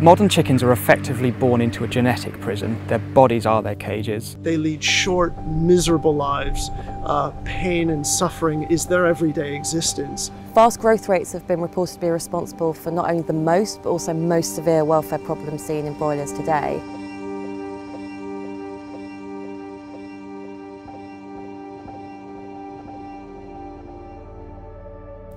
Modern chickens are effectively born into a genetic prison. Their bodies are their cages. They lead short, miserable lives. Pain and suffering is their everyday existence. Fast growth rates have been reported to be responsible for not only the most, but also most severe welfare problems seen in broilers today.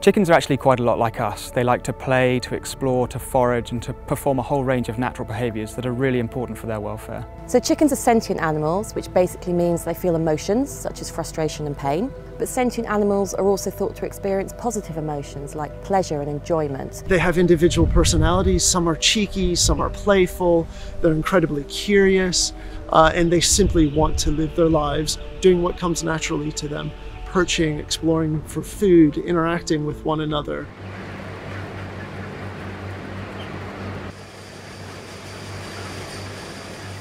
Chickens are actually quite a lot like us. They like to play, to explore, to forage and to perform a whole range of natural behaviours that are really important for their welfare. So chickens are sentient animals, which basically means they feel emotions such as frustration and pain. But sentient animals are also thought to experience positive emotions like pleasure and enjoyment. They have individual personalities. Some are cheeky, some are playful, they're incredibly curious, and they simply want to live their lives doing what comes naturally to them. Perching, exploring for food, interacting with one another.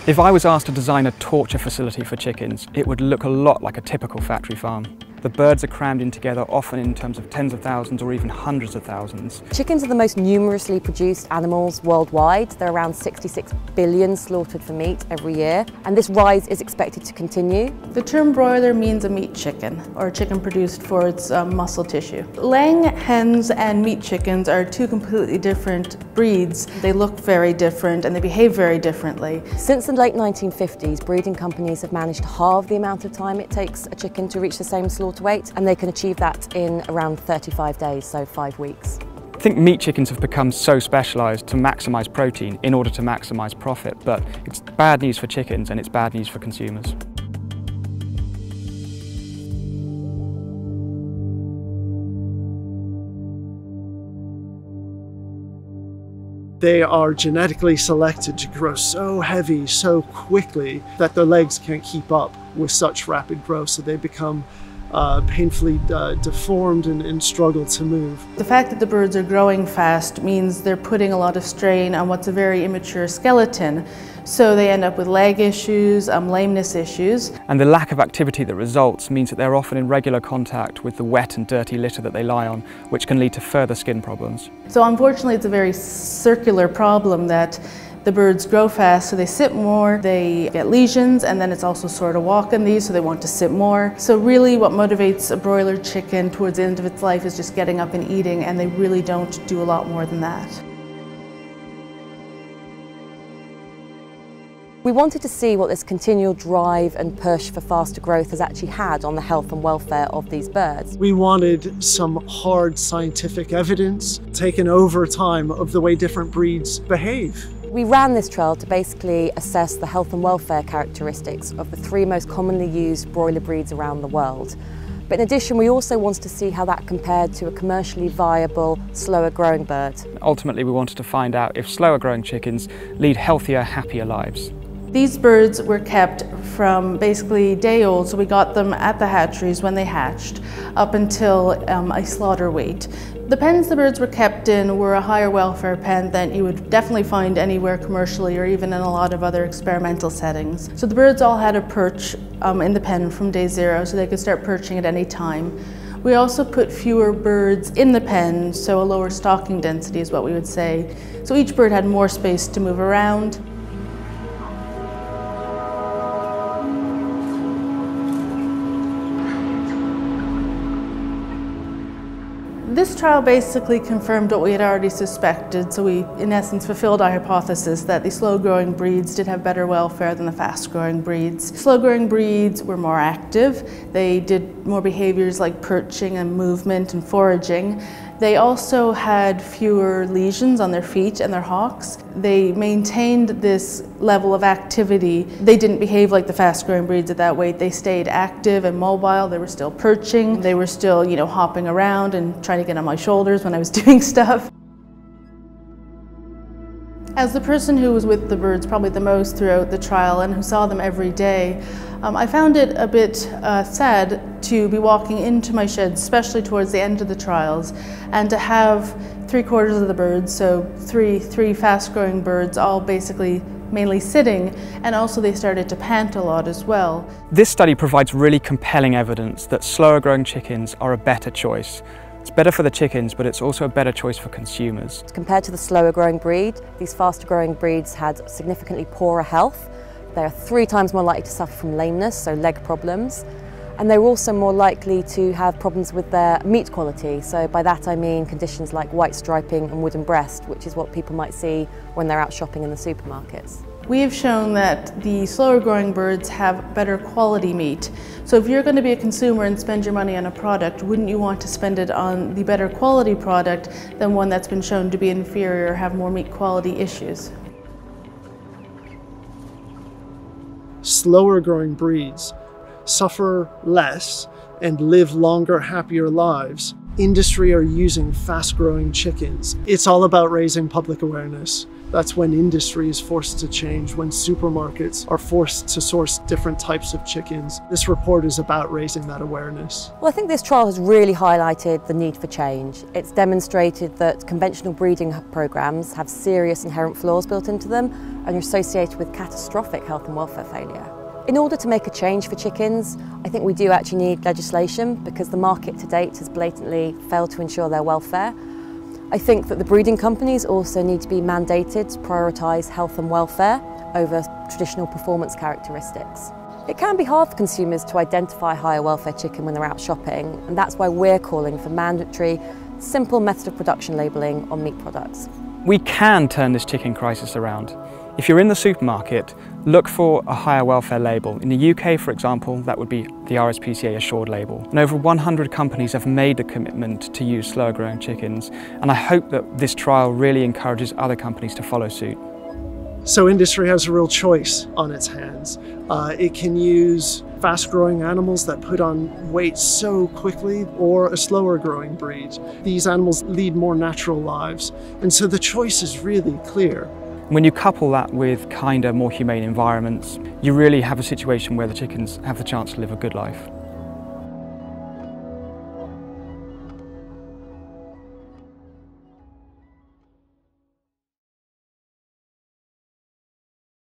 If I was asked to design a torture facility for chickens, it would look a lot like a typical factory farm. The birds are crammed in together, often in terms of tens of thousands or even hundreds of thousands. Chickens are the most numerously produced animals worldwide. There are around 66 billion slaughtered for meat every year, and this rise is expected to continue. The term broiler means a meat chicken, or a chicken produced for its muscle tissue. Laying hens and meat chickens are two completely different breeds. They look very different and they behave very differently. Since the late 1950s, breeding companies have managed to halve the amount of time it takes a chicken to reach the same slaughter weight, and they can achieve that in around 35 days, so 5 weeks. I think meat chickens have become so specialised to maximise protein in order to maximise profit, but it's bad news for chickens and it's bad news for consumers. They are genetically selected to grow so heavy so quickly that their legs can't keep up with such rapid growth, so they become painfully deformed and struggle to move. The fact that the birds are growing fast means they're putting a lot of strain on what's a very immature skeleton, so they end up with leg issues, lameness issues. And the lack of activity that results means that they're often in regular contact with the wet and dirty litter that they lie on, which can lead to further skin problems. So unfortunately it's a very circular problem that the birds grow fast, so they sit more, they get lesions, and then it's also sore to walk on these, so they want to sit more. So really what motivates a broiler chicken towards the end of its life is just getting up and eating, and they really don't do a lot more than that. We wanted to see what this continual drive and push for faster growth has actually had on the health and welfare of these birds. We wanted some hard scientific evidence taken over time of the way different breeds behave. We ran this trial to basically assess the health and welfare characteristics of the three most commonly used broiler breeds around the world. But in addition, we also wanted to see how that compared to a commercially viable, slower growing bird. Ultimately, we wanted to find out if slower growing chickens lead healthier, happier lives. These birds were kept from basically day old, so we got them at the hatcheries when they hatched, up until a slaughter weight. The pens the birds were kept in were a higher welfare pen than you would definitely find anywhere commercially or even in a lot of other experimental settings. So the birds all had a perch in the pen from day zero, so they could start perching at any time. We also put fewer birds in the pen, so a lower stocking density is what we would say. So each bird had more space to move around. This trial basically confirmed what we had already suspected, so we, in essence, fulfilled our hypothesis that the slow-growing breeds did have better welfare than the fast-growing breeds. Slow-growing breeds were more active, they did more behaviors like perching and movement and foraging. They also had fewer lesions on their feet and their hocks. They maintained this level of activity. They didn't behave like the fast-growing breeds at that weight. They stayed active and mobile. They were still perching. They were still, you know, hopping around and trying to get on my shoulders when I was doing stuff. As the person who was with the birds probably the most throughout the trial and who saw them every day, I found it a bit sad to be walking into my shed, especially towards the end of the trials, and to have 3/4 of the birds, so three fast-growing birds, all basically mainly sitting, and also they started to pant a lot as well. This study provides really compelling evidence that slower-growing chickens are a better choice. It's better for the chickens, but it's also a better choice for consumers. Compared to the slower growing breed, these faster growing breeds had significantly poorer health. They are 3 times more likely to suffer from lameness, so leg problems, and they're also more likely to have problems with their meat quality. So by that I mean conditions like white striping and wooden breast, which is what people might see when they're out shopping in the supermarkets. We have shown that the slower growing birds have better quality meat. So if you're going to be a consumer and spend your money on a product, wouldn't you want to spend it on the better quality product than one that's been shown to be inferior or have more meat quality issues? Slower growing breeds suffer less and live longer, happier lives. Industry are using fast growing chickens. It's all about raising public awareness. That's when industry is forced to change, when supermarkets are forced to source different types of chickens. This report is about raising that awareness. Well, I think this trial has really highlighted the need for change. It's demonstrated that conventional breeding programs have serious inherent flaws built into them and are associated with catastrophic health and welfare failure. In order to make a change for chickens, I think we do actually need legislation, because the market to date has blatantly failed to ensure their welfare. I think that the breeding companies also need to be mandated to prioritise health and welfare over traditional performance characteristics. It can be hard for consumers to identify higher welfare chicken when they're out shopping, and that's why we're calling for mandatory, simple method of production labelling on meat products. We can turn this chicken crisis around. If you're in the supermarket, look for a higher welfare label. In the UK, for example, that would be the RSPCA Assured label. And over 100 companies have made the commitment to use slower growing chickens. And I hope that this trial really encourages other companies to follow suit. So industry has a real choice on its hands. It can use fast growing animals that put on weight so quickly, or a slower growing breed. These animals lead more natural lives. And so the choice is really clear. When you couple that with kinder, more humane environments, you really have a situation where the chickens have the chance to live a good life.